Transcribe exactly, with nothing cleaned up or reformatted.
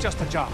just a job.